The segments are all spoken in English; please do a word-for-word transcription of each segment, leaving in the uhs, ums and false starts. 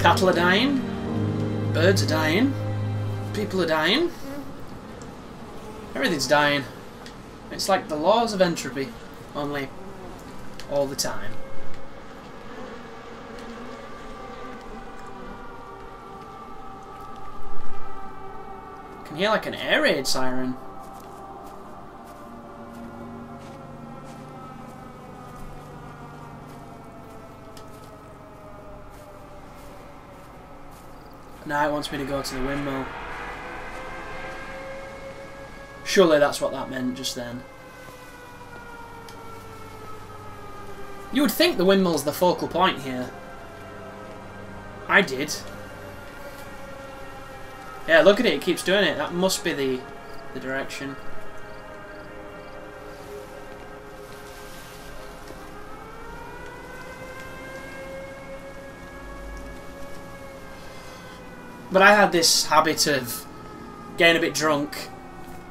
Cattle are dying. Birds are dying. People are dying. Everything's dying. It's like the laws of entropy, only all the time. I can hear like an air raid siren. Now it wants me to go to the windmill. Surely that's what that meant just then. You would think the windmill's the focal point here. I did. Yeah, look at it, it keeps doing it. That must be the, the direction. But I had this habit of getting a bit drunk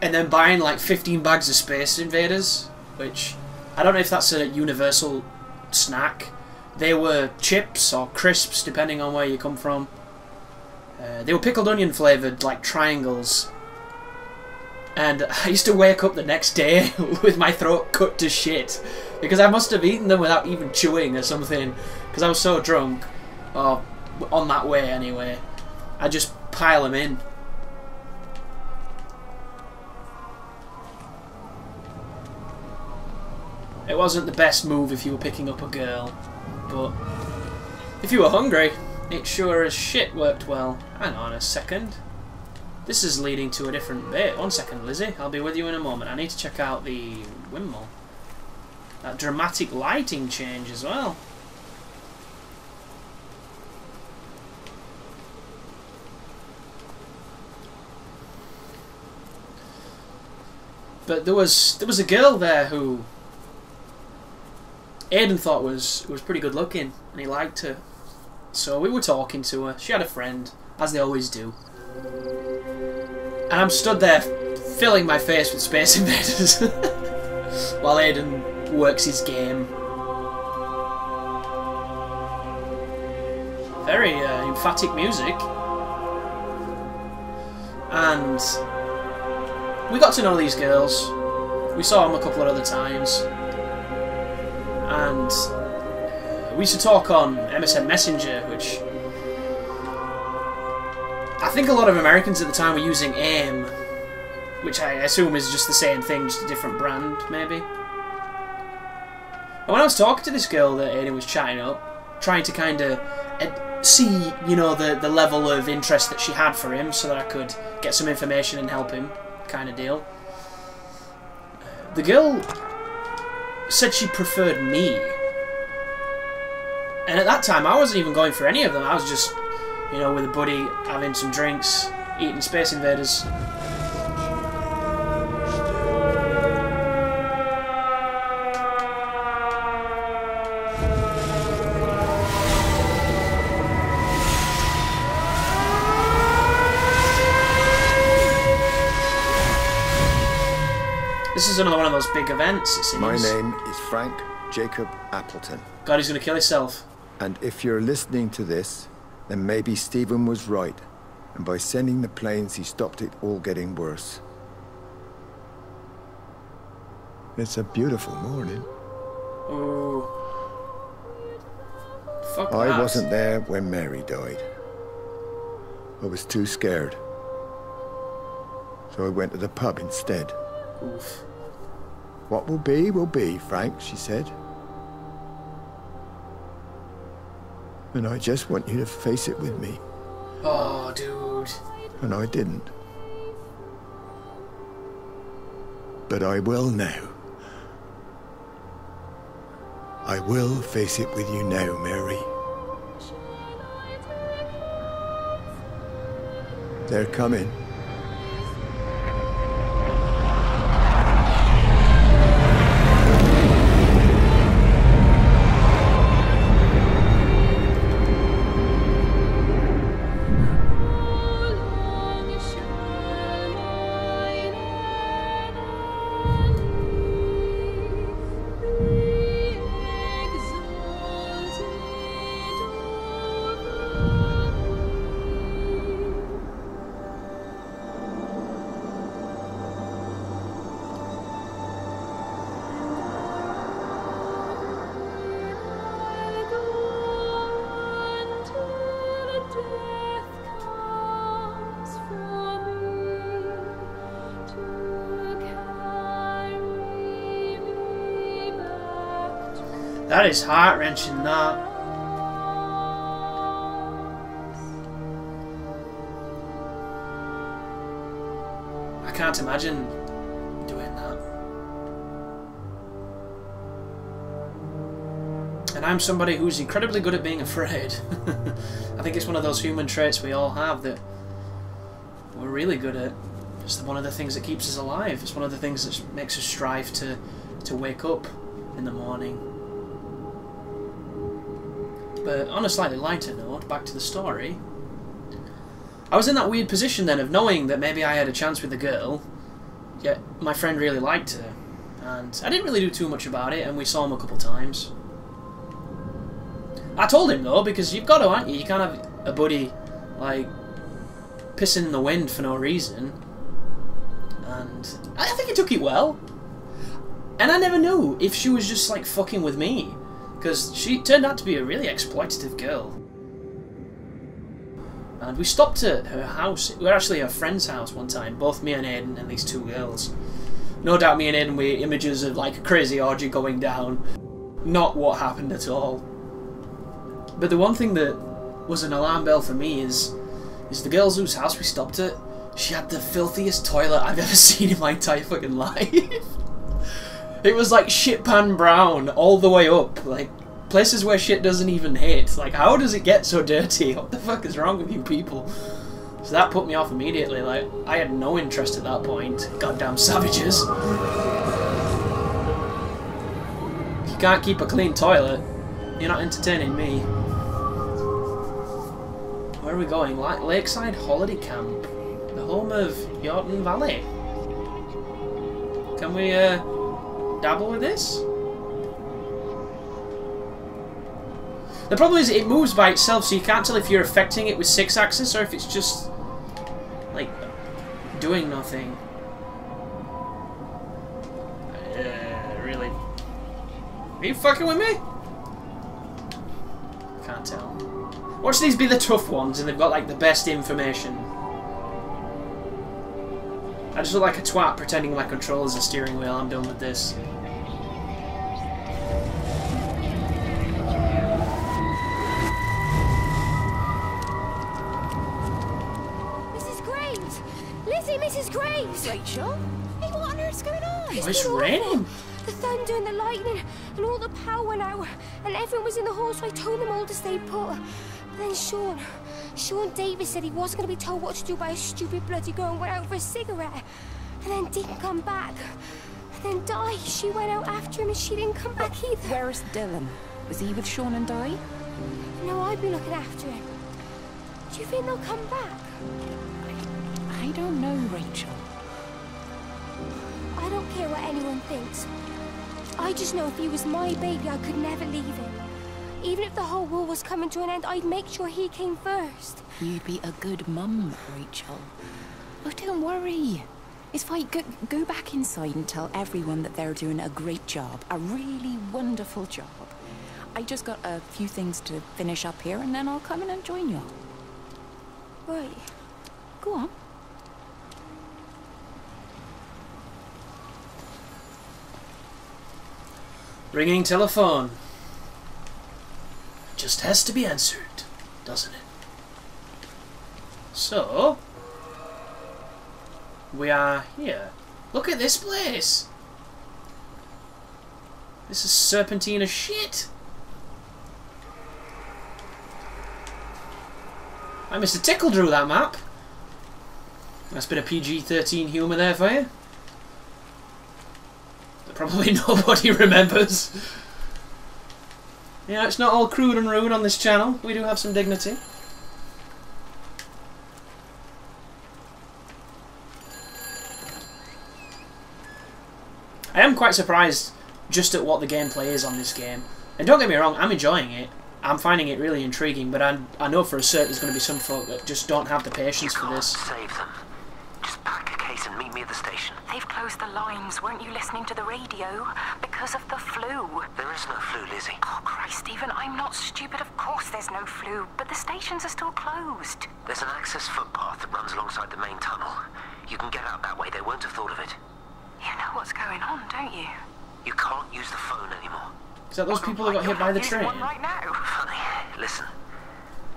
and then buying like fifteen bags of Space Invaders, which I don't know if that's a universal snack. They were chips or crisps, depending on where you come from. Uh, they were pickled onion flavoured, like triangles. And I used to wake up the next day with my throat cut to shit because I must have eaten them without even chewing or something because I was so drunk, or on that way anyway. I just pile them in. It wasn't the best move if you were picking up a girl, but if you were hungry, it sure as shit worked well. Hang on a second. This is leading to a different bit. One second, Lizzie. I'll be with you in a moment. I need to check out the windmill. That dramatic lighting change as well. But there was there was a girl there who Aiden thought was was pretty good looking, and he liked her. So we were talking to her. She had a friend, as they always do. And I'm stood there filling my face with Space Invaders while Aiden works his game. Very uh, emphatic music. And we got to know these girls. We saw them a couple of other times. And we used to talk on M S N Messenger, which I think a lot of Americans at the time were using AIM, which I assume is just the same thing, just a different brand, maybe. And when I was talking to this girl that Aiden was chatting up, trying to kind of see, you know, the, the level of interest that she had for him so that I could get some information and help him, kind of deal. The girl said she preferred me, and at that time I wasn't even going for any of them. I was just, you know, with a buddy, having some drinks, eating Space Invaders. This is another one of those big events, it seems. My name is Frank Jacob Appleton. God, he's going to kill himself. And if you're listening to this, then maybe Stephen was right. And by sending the planes, he stopped it all getting worse. It's a beautiful morning. Ooh. Fuck that. I wasn't there when Mary died. I was too scared. So I went to the pub instead. Oof. What will be, will be, Frank, she said. And I just want you to face it with me. Oh, dude. And I didn't. But I will now. I will face it with you now, Mary. They're coming. That is heart-wrenching, that. I can't imagine doing that. And I'm somebody who's incredibly good at being afraid. I think it's one of those human traits we all have that we're really good at. It's one of the things that keeps us alive. It's one of the things that makes us strive to, to wake up in the morning. But on a slightly lighter note, back to the story. I was in that weird position then of knowing that maybe I had a chance with the girl, yet my friend really liked her, and I didn't really do too much about it, and we saw him a couple times. I told him though, because you've got to, aren't you? You can't have a buddy, like, pissing in the wind for no reason. And I think he took it well. And I never knew if she was just, like, fucking with me, because she turned out to be a really exploitative girl. And we stopped at her house. We were actually at her friend's house one time, both me and Aiden and these two girls. No doubt me and Aiden were images of, like, a crazy orgy going down. Not what happened at all. But the one thing that was an alarm bell for me is, is the girls whose house we stopped at, she had the filthiest toilet I've ever seen in my entire fucking life. It was like shit pan brown all the way up, like places where shit doesn't even hit. Like, how does it get so dirty? What the fuck is wrong with you people? So that put me off immediately. Like, I had no interest at that point. Goddamn savages. If you can't keep a clean toilet, you're not entertaining me. Where are we going? Like Lakeside Holiday Camp, the home of Yarton Valley. Can we uh dabble with this? The problem is it moves by itself, so you can't tell if you're affecting it with six axis or if it's just like doing nothing. Uh, really? Are you fucking with me? Can't tell. Watch these be the tough ones, and they've got like the best information. I just look like a twat pretending my controller's a steering wheel. I'm done with this. Missus Graves! Lizzie, Missus Graves! Rachel? Hey, what on earth's going on? It's, oh, it's raining! The thunder and the lightning, and all the power went out, and everyone was in the hall, so I told them all to stay put. But then Sean... Sean Davis said he wasn't going to be told what to do by a stupid bloody girl and went out for a cigarette. And then didn't come back. And then Di, she went out after him and she didn't come back either. Where is Dylan? Was he with Sean and Di? No, I've been looking after him. Do you think they'll come back? I, I don't know, Rachel. I don't care what anyone thinks. I just know if he was my baby, I could never leave him. Even if the whole war was coming to an end, I'd make sure he came first. You'd be a good mum, Rachel. Oh, don't worry. It's fine. Go, go back inside and tell everyone that they're doing a great job. A really wonderful job. I just got a few things to finish up here, and then I'll come in and join you. Right. Go on. Ringing telephone. Just has to be answered, doesn't it? So, we are here. Look at this place! This is serpentine as shit! Hi, Mister Tickle drew that map. That's been a P G thirteen humour there for you. That probably nobody remembers. Yeah, it's not all crude and rude on this channel. We do have some dignity. I am quite surprised just at what the gameplay is on this game. And don't get me wrong, I'm enjoying it. I'm finding it really intriguing, but I, I know for a cert there's going to be some folk that just don't have the patience for this. Save them. Just pack a case and meet me at the station. They've closed the lines. Weren't you listening to the radio? Because of the flu. There is no flu, Lizzie. Oh, Christ, Stephen, I'm not stupid. Of course there's no flu, but the stations are still closed. There's an access footpath that runs alongside the main tunnel. You can get out that way. They won't have thought of it. You know what's going on, don't you? You can't use the phone anymore. Is that those people that got hit by the train? Right now. Funny. Listen,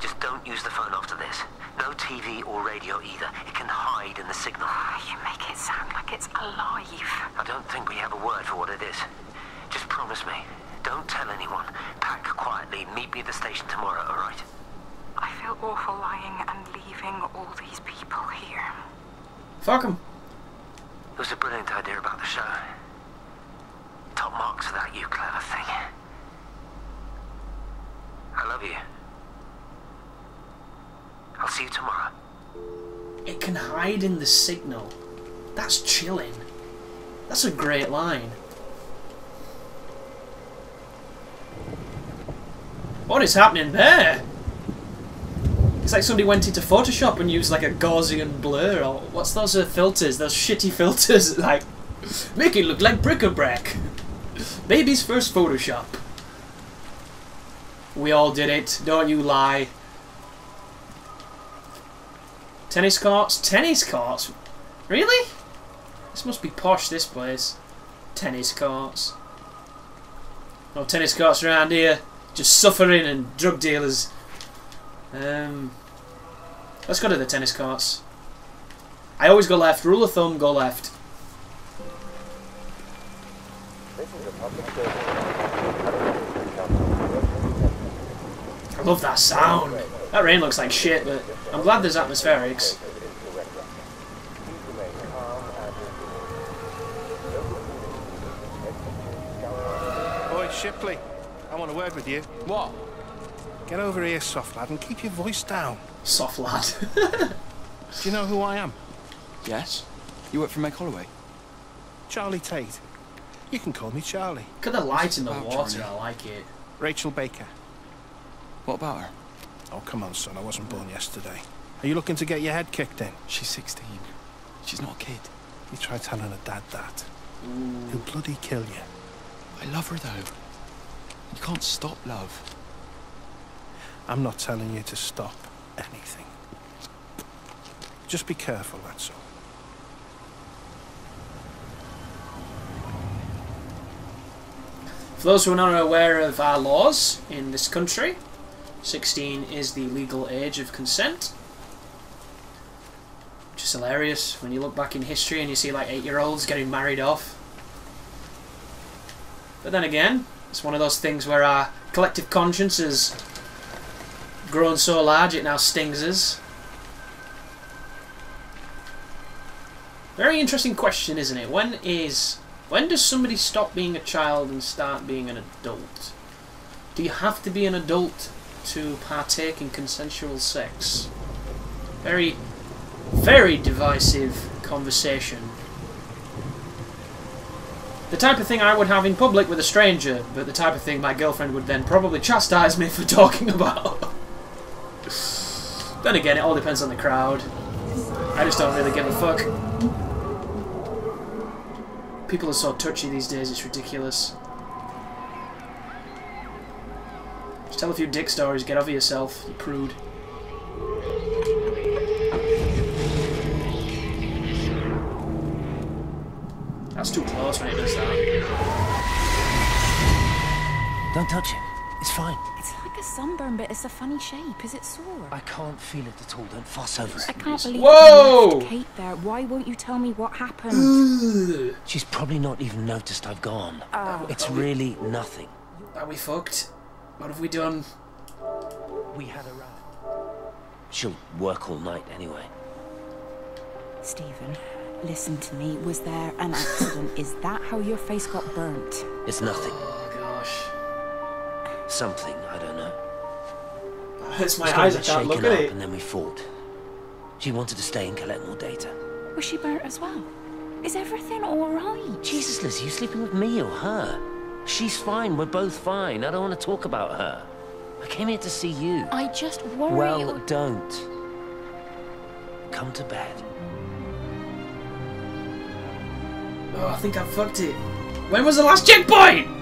just don't use the phone after this. No T V or radio either. It can hide in the signal. Ah, you make it sound like it's alive. I don't think we have a word for what it is. Just promise me. Don't tell anyone. Pack quietly. Meet me at the station tomorrow, all right? I feel awful lying and leaving all these people here. Fuck them. It was a brilliant idea about the show. Top marks for that, you clever thing. I love you. I'll see you tomorrow. It can hide in the signal. That's chilling. That's a great line. What is happening there? It's like somebody went into Photoshop and used like a Gaussian blur or what's those uh, filters? Those shitty filters like make it look like bric-a-brac. Baby's first Photoshop. We all did it. Don't you lie. Tennis courts? Tennis courts? Really? This must be posh, this place. Tennis courts. No tennis courts around here. Just suffering and drug dealers. Um, let's go to the tennis courts. I always go left. Rule of thumb, go left. I love that sound. That rain looks like shit, but I'm glad there's atmospherics. Boy, Shipley, I want to work with you. What? Get over here, soft lad, and keep your voice down. Soft lad. Do you know who I am? Yes. You work for Meg Holloway? Charlie Tate. You can call me Charlie. Look at the light in the water, Charlie? I like it. Rachel Baker. What about her? Oh, come on, son. I wasn't born yesterday. Are you looking to get your head kicked in? She's sixteen. She's not a kid. You try telling her dad that. Ooh. He'll bloody kill you. I love her, though. You can't stop love. I'm not telling you to stop anything. Just be careful, that's all. For those who are not aware of our laws in this country, sixteen is the legal age of consent. Which is hilarious when you look back in history and you see like eight-year-olds getting married off. But then again, it's one of those things where our collective conscience has grown so large it now stings us. Very interesting question, isn't it? When is... when does somebody stop being a child and start being an adult? Do you have to be an adult to partake in consensual sex? Very, very divisive conversation. The type of thing I would have in public with a stranger, but the type of thing my girlfriend would then probably chastise me for talking about. Then again, it all depends on the crowd. I just don't really give a fuck. People are so touchy these days, it's ridiculous. Just tell a few dick stories, get over yourself, you prude. That's too close when it does that. Don't touch him. It's fine. It's like a sunburn, but it's a funny shape. Is it sore? I can't feel it at all. Don't fuss over it. I can't believe you left Kate there. Why won't you tell me what happened? She's probably not even noticed I've gone. Oh. It's really nothing. Are we fucked? What have we done? We had a row. She'll work all night anyway. Stephen, listen to me. Was there an accident? Is that how your face got burnt? It's nothing. Oh, gosh. Something, I don't know. It hurts my eyes, I can't look at it. And then we fought. She wanted to stay and collect more data. Was she burnt as well? Is everything alright? Jesus, Lizzie, you sleeping with me or her? She's fine, we're both fine. I don't want to talk about her. I came here to see you. I just worry. Well, don't. Come to bed. Oh, I think I fucked it. When was the last checkpoint?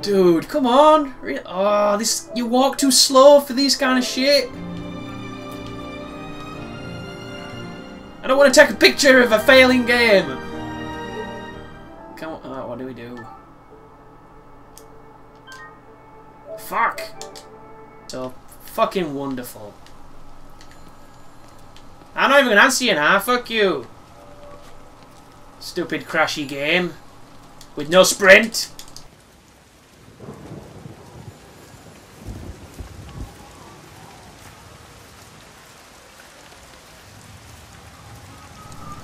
Dude, come on! Oh, this, you walk too slow for these kind of shit. I don't want to take a picture of a failing game. Come on, oh, what do we do? Fuck. So, fucking wonderful. I'm not even gonna answer you now, fuck you. Stupid crashy game. With no sprint.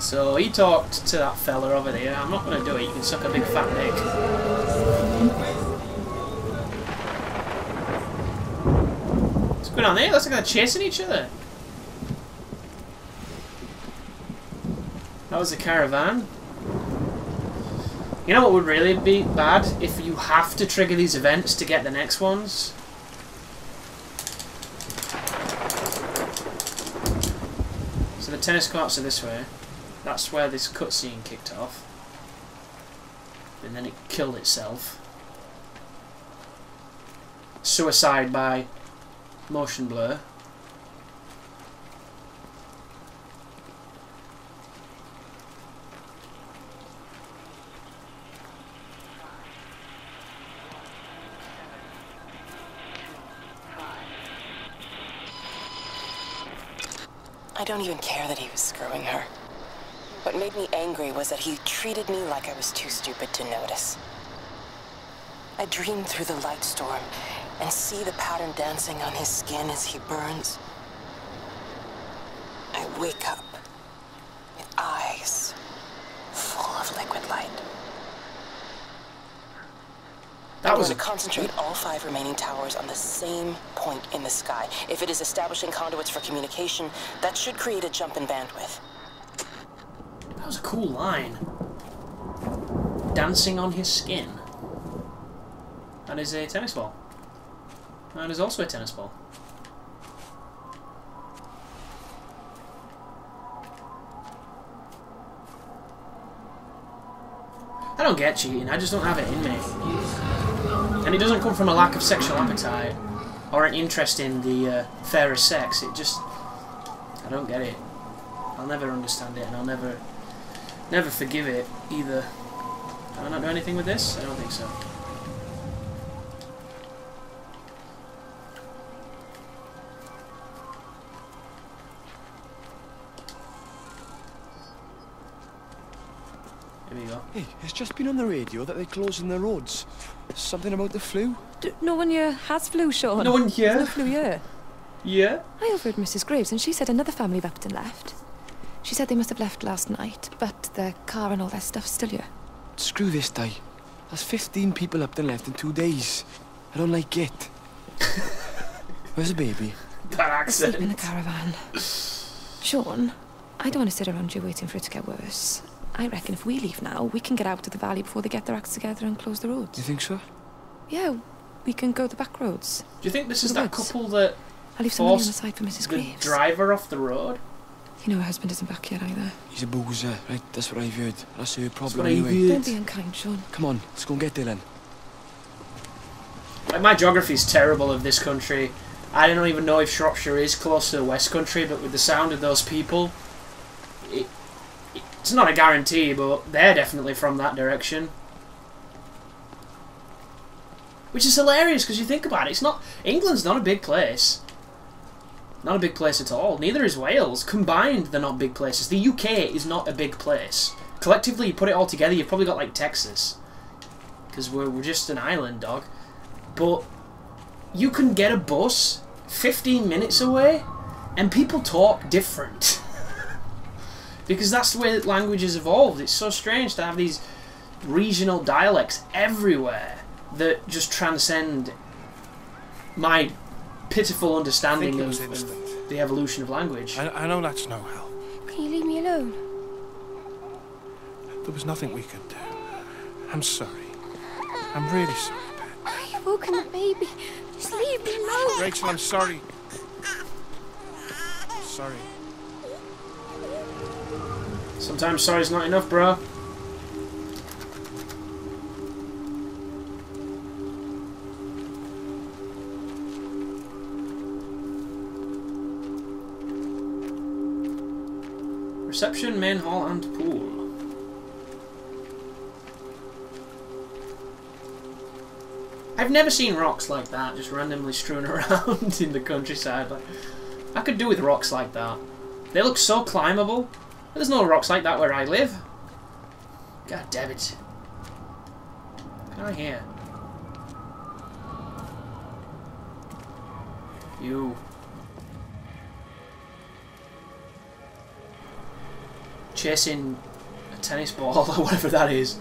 So he talked to that fella over there. I'm not gonna do it, you can suck a big fat dick. What's going on there? That's like they're chasing each other. That was a caravan. You know what would really be bad? If you have to trigger these events to get the next ones. So the tennis courts are this way. That's where this cutscene kicked off. And then it killed itself. Suicide by motion blur. I don't even care that he was screwing her. What made me angry was that he treated me like I was too stupid to notice. I dream through the light storm and see the pattern dancing on his skin as he burns. I wake up with eyes full of liquid light. That was a concentrate all five remaining towers on the same point in the sky. If it is establishing conduits for communication, that should create a jump in bandwidth. That was a cool line. Dancing on his skin. That is a tennis ball. That is also a tennis ball. I don't get cheating, I just don't have it in me. And it doesn't come from a lack of sexual appetite or an interest in the uh, fairer sex. It just... I don't get it. I'll never understand it, and I'll never never forgive it, either. Can I not do anything with this? I don't think so. Here we go. Hey, it's just been on the radio that they're closing the roads. Something about the flu? Do, no one here has flu, Sean. No one here? There's no flu here. Yeah? I overheard Missus Graves and she said another family of Appleton left. She said they must have left last night, but their car and all their stuff's still here. Screw this, Di. That's fifteen people Appleton left in two days. I don't like it. Where's the baby? That accent. Asleep in the caravan. Sean, I don't want to sit around you waiting for it to get worse. I reckon if we leave now, we can get out of the valley before they get their acts together and close the roads. You think so? Yeah, we can go the back roads. Do you think this is that couple that I'll leave some money on the side for Missus Graves? The driver off the road? You know her husband isn't back yet either. He's a boozer, right? That's what I've heard. That's her problem anyway. Don't be unkind, Sean. Come on, let's go and get Dylan. Like, my geography's terrible of this country. I don't even know if Shropshire is close to the West Country, but with the sound of those people... It, It's not a guarantee, but they're definitely from that direction. Which is hilarious, because you think about it, it's not... England's not a big place. Not a big place at all. Neither is Wales. Combined, they're not big places. The U K is not a big place. Collectively, you put it all together, you've probably got, like, Texas. Because we're, we're just an island, dog. But you can get a bus fifteen minutes away, and people talk different. Because that's the way that language has evolved. It's so strange to have these regional dialects everywhere that just transcend my pitiful understanding of, of the evolution of language. I, I know that's no help. Can you leave me alone? There was nothing we could do. I'm sorry. I'm really sorry, Pat. You've woken the baby. Just leave me alone. Rachel, I'm sorry. I'm sorry. Sometimes sorry's not enough, bro. Reception, main hall, and pool. I I've never seen rocks like that, just randomly strewn around in the countryside. Like, I could do with rocks like that. They look so climbable. There's no rocks like that where I live. God damn it. Get out of here. You. Chasing a tennis ball or whatever that is.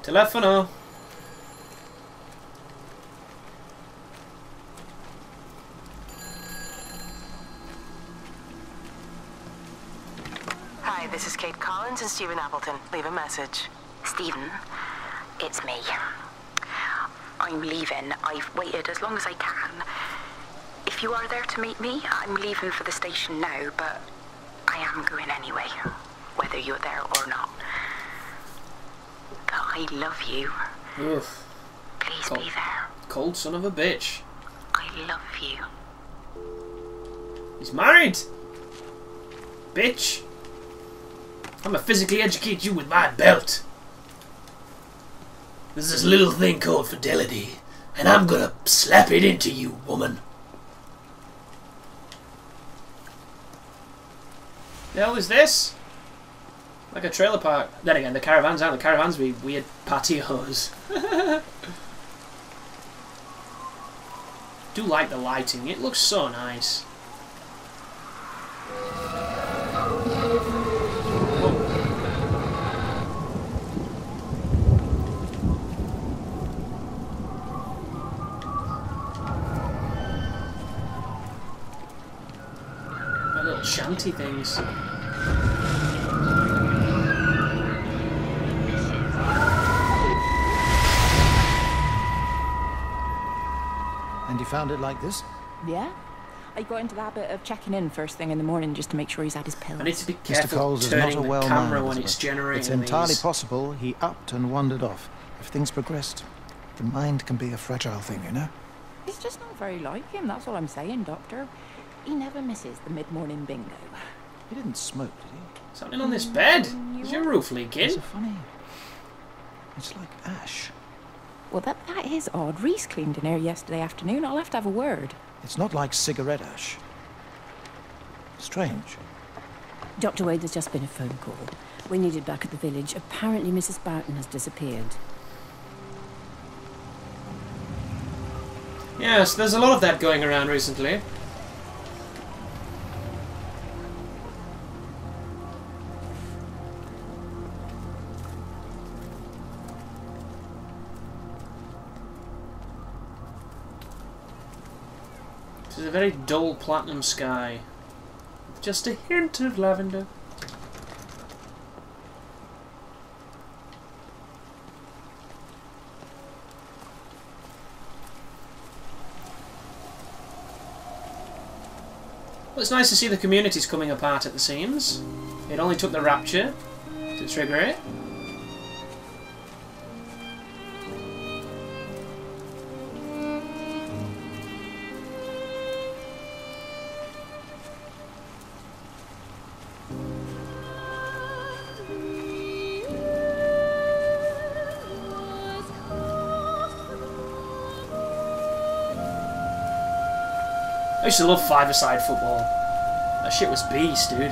Telefono. Hi, this is Kate Collins and Stephen Appleton. Leave a message. Stephen, it's me. I'm leaving. I've waited as long as I can. If you are there to meet me, I'm leaving for the station now, but I am going anyway, whether you're there or not. But I love you. Oof. Please cold, be there. Cold son of a bitch. I love you. He's married! Bitch! I'm gonna physically educate you with my belt. There's this little thing called fidelity, and I'm gonna slap it into you, woman. The hell is this? Like a trailer park. Then again, the caravans aren't the caravans, we weird patios. Do like the lighting, it looks so nice. Shanty things. And you found it like this? Yeah. I got into the habit of checking in first thing in the morning just to make sure he's had his pills. I need to be careful Mister turning is not a well the camera man, when it's generating It's entirely these. Possible he upped and wandered off. If things progressed, the mind can be a fragile thing, you know? It's just not very like him, that's all I'm saying, Doctor. He never misses the mid-morning bingo. He didn't smoke, did he? Something on this bed? Is your roof leaking? It's so funny. It's like ash. Well, that, that is odd. Reese cleaned in here yesterday afternoon. I'll have to have a word. It's not like cigarette ash. Strange. Doctor Wade, there's just been a phone call. We needed back at the village. Apparently Missus Barton has disappeared. Yes, there's a lot of that going around recently. It's a very dull platinum sky, with just a hint of lavender. Well, it's nice to see the communities coming apart at the seams. It only took the rapture to trigger it. I used to love five-a-side football. That shit was beast, dude.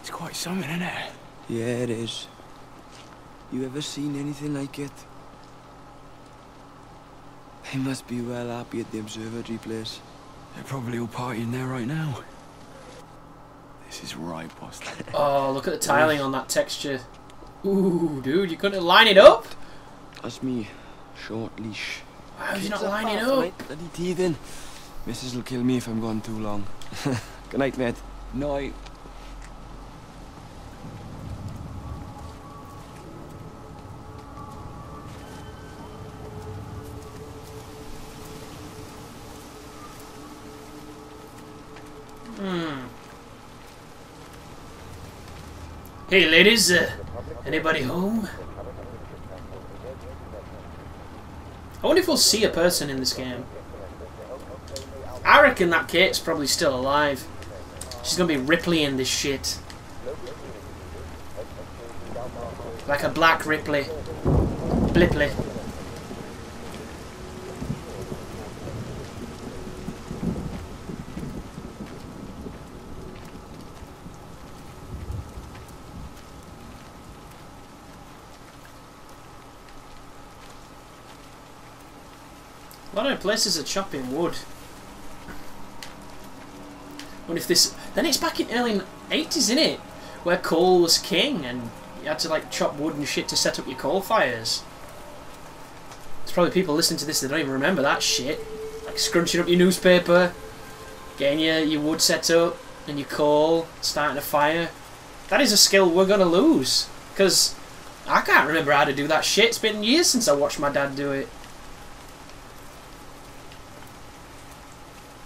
It's quite something, isn't it? Yeah, it is. You ever seen anything like it? They must be well happy at the observatory place. They're probably all partying there right now. This is right, boss. Oh, look at the tiling on that texture. Ooh, dude, you couldn't line it up? That's me. Short leash. Why would you not line it up? Bloody teething. Missus will kill me if I'm gone too long. Good night, mate. Night. Hmm. Hey ladies, uh, anybody home? I wonder if we'll see a person in this game. I reckon that Kate's probably still alive. She's gonna be Ripley in this shit. Like a black Ripley. Blipley. A lot of places are chopping wood. What if this... Then it's back in early eighties, isn't it? Where coal was king and you had to like chop wood and shit to set up your coal fires. There's probably people listening to this that don't even remember that shit. Like scrunching up your newspaper, getting your, your wood set up and your coal, starting a fire. That is a skill we're going to lose. Because I can't remember how to do that shit. It's been years since I watched my dad do it.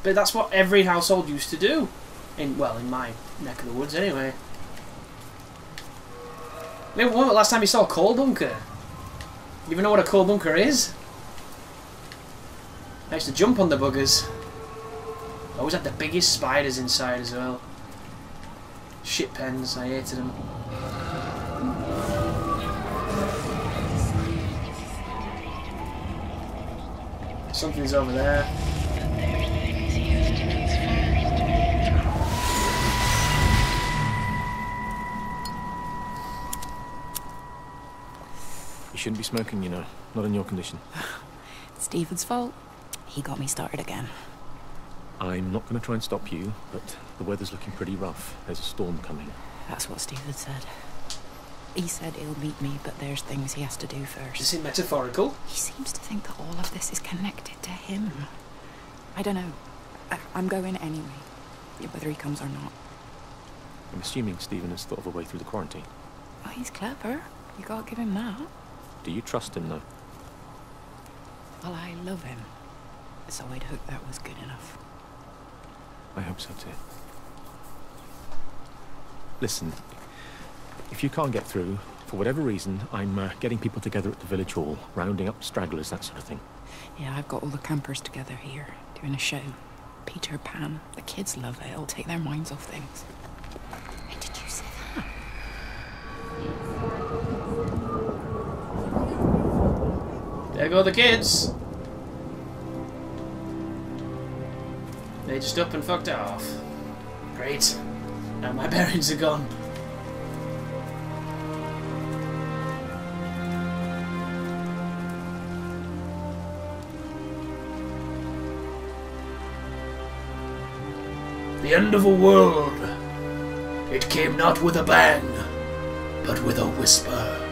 But that's what every household used to do. In, well, in my neck of the woods, anyway. I mean, when was the last time you saw a coal bunker? You even know what a coal bunker is? I used to jump on the buggers. I always had the biggest spiders inside as well. Shit pens, I hated them. Something's over there. You shouldn't be smoking, you know. Not in your condition. It's Stephen's fault. He got me started again. I'm not going to try and stop you, but the weather's looking pretty rough. There's a storm coming. That's what Stephen said. He said he'll meet me, but there's things he has to do first. Is it metaphorical? He seems to think that all of this is connected to him. I don't know. I I'm going anyway, whether he comes or not. I'm assuming Stephen has thought of a way through the quarantine. Oh, he's clever. You can't give him that. Do you trust him, though? Well, I love him, so I'd hope that was good enough. I hope so, too. Listen, if you can't get through, for whatever reason, I'm uh, getting people together at the village hall, rounding up stragglers, that sort of thing. Yeah, I've got all the campers together here, doing a show. Peter Pan. The kids love it. It'll take their minds off things. When did you say that? There go the kids. They just up and fucked off. Great. Now my bearings are gone. The end of a world. It came not with a bang, but with a whisper.